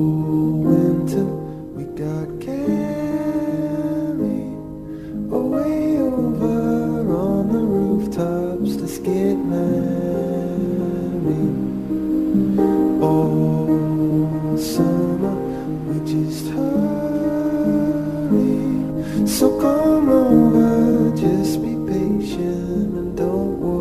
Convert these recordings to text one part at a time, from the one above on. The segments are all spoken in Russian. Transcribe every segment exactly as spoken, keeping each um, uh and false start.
Come over, just be patient and don't worry.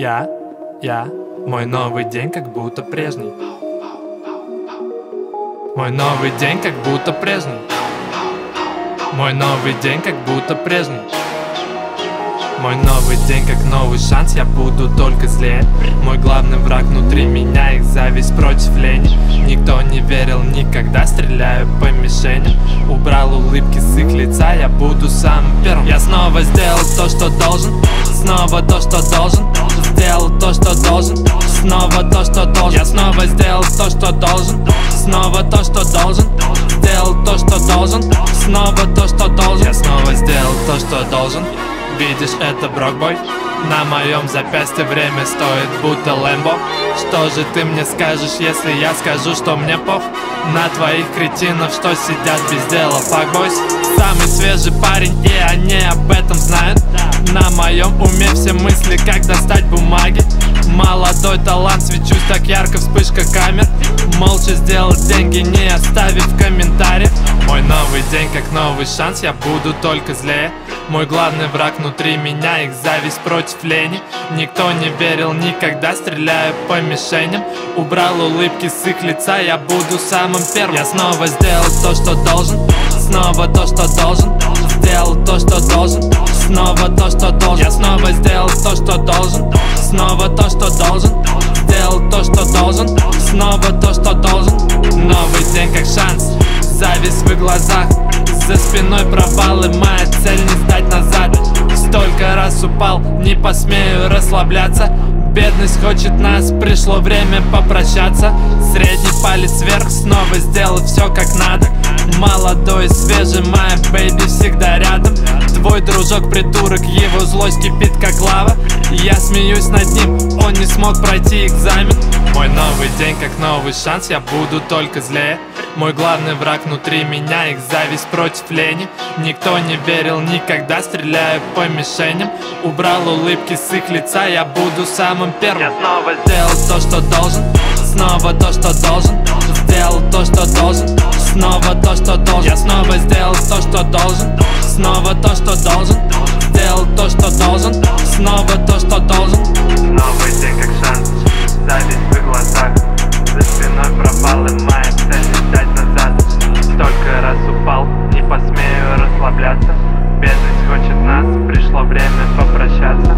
Я, я, мой новый день как будто прежний. Мой новый день как будто прежний. Мой новый день как будто прежний. Мой новый день как новый шанс, я буду только злее. Мой главный враг внутри меня, их зависть против лени. Никто не верил никогда, стреляю по мишени. Убрал улыбки с их лица, я буду самым первым. Я снова сделал то, что должен, снова то, что должен. Сделал то, что должен, снова то, что должен. Я снова сделал то, что должен, снова то, что должен. Сделал то, что должен, снова то, что должен. Я снова сделал то, что должен. Видишь, это Брокбой. На моем запястье время стоит будто лэмбо. Что же ты мне скажешь, если я скажу, что мне пох на твоих кретинов, что сидят без дела, факбойс. Самый свежий парень, и они об этом знают. На моем уме все мысли, как достать бумаги. Молодой талант, свечусь так ярко, вспышка камер. Молча сделал деньги, не оставив комментариев. Мой новый день как новый шанс, я буду только злее. Мой главный враг внутри меня, их зависть против лени. Никто не верил никогда, стреляю по мишеням. Убрал улыбки с их лица, я буду самым первым. Я снова сделал то, что должен, снова то, что должен. Сделал то, что должен, снова то, что должен. Я снова сделал то, что должен, снова то, что должен. Сделал то, что должен, снова то, что должен. Новый день как шанс, зависть в их глазах. За спиной провалы, моя цель не сдать назад. Столько раз упал, не посмею расслабляться. Бедность хочет нас, пришло время попрощаться. Средний палец вверх, снова сделал все как надо. Молодой, свежий, моя бэйби всегда рядом. Твой дружок придурок, его злость кипит как лава. Я смеюсь над ним, он не смог пройти экзамен. Мой новый день как новый шанс, я буду только злее. Мой главный враг внутри меня, их зависть против лени. Никто не верил никогда, стреляю по мишеням. Убрал улыбки с их лица, я буду самым первым. Я снова сделал то, что должен, снова то, что должен. Сделал то, что должен, снова то, что должен. Я снова сделал то, что должен, снова то, что должен. Сделал то, что должен, снова то, что должен. Новый день как шанс, зависть в их глазах. За спиной пропал, и моя цель не сдать назад. Столько раз упал, не посмею расслабляться. Бедность хочет нас, пришло время попрощаться.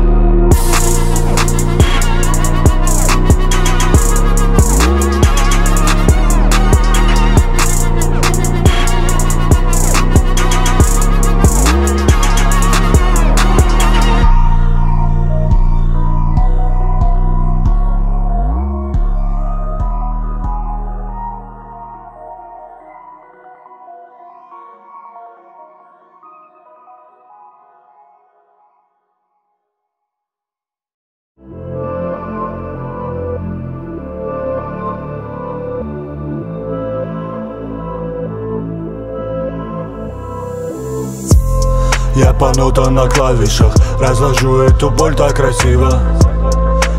Я понуда на клавишах, разложу эту боль так красиво.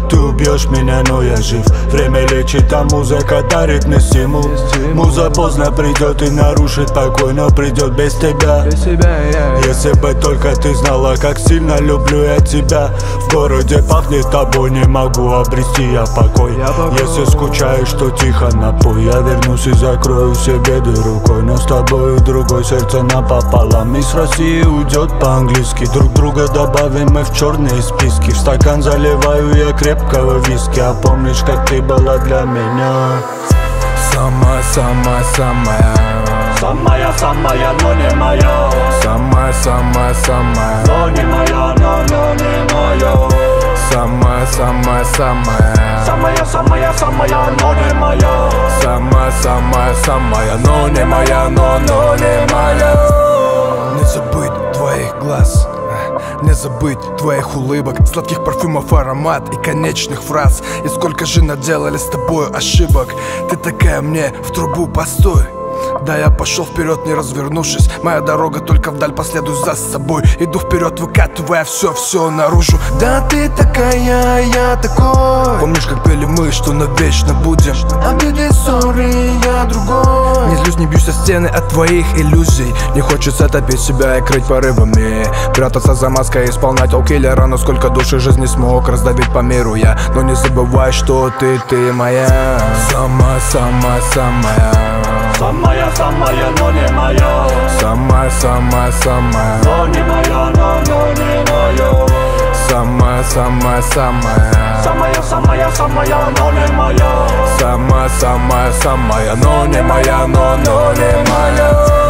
Ты убьешь меня, но я жив. Время лечит, а музыка дарит мне стимул. Муза поздно придет и нарушит покой, но придет без тебя. Если бы только ты знала, как сильно люблю я тебя. В городе пахнет тобой, не могу обрести я покой. Если скучаешь, то тихо напой. Я вернусь и закрою все беды рукой, но с тобою другой сердце напополам. Из России уйдет по-английски, друг друга добавим мы в черные списки. В стакан заливаю я крепкого виски, а помнишь, как ты была для меня? Сама-сама-самая, самая-самая, но не моя. Сама-сама-самая, но не моя, но, но не моя. Сама-сама-самая, самая-самая-самая, но не моя. Сама-сама-самая, но не моя, но, но не моя. Не забыть твоих глаз, не забыть твоих улыбок, сладких парфюмов, аромат и конечных фраз. И сколько же наделали с тобой ошибок. Ты такая мне в трубу, постой. Да, я пошел вперед, не развернувшись. Моя дорога только вдаль, последуй за собой. Иду вперед, выкатывая все-все наружу. Да, ты такая, я такой. Помнишь, как пели мы, что навечно будем? Обиды, ссоры, я другой. Не злюсь, не бьюсь о стены от твоих иллюзий. Не хочется топить себя и крыть порывами, прятаться за маской, исполнять у киллера. Но сколько души жизни смог раздавить по миру я. Но не забывай, что ты, ты моя. Сама, сама, самая. Самая, самая, но не моя. Самая, самая, самая. Но не моя, но, но не моя. Самая, самая, самая. Самая, самая, самая, но не моя. Самая, самая, самая, но не моя, но, но не моя.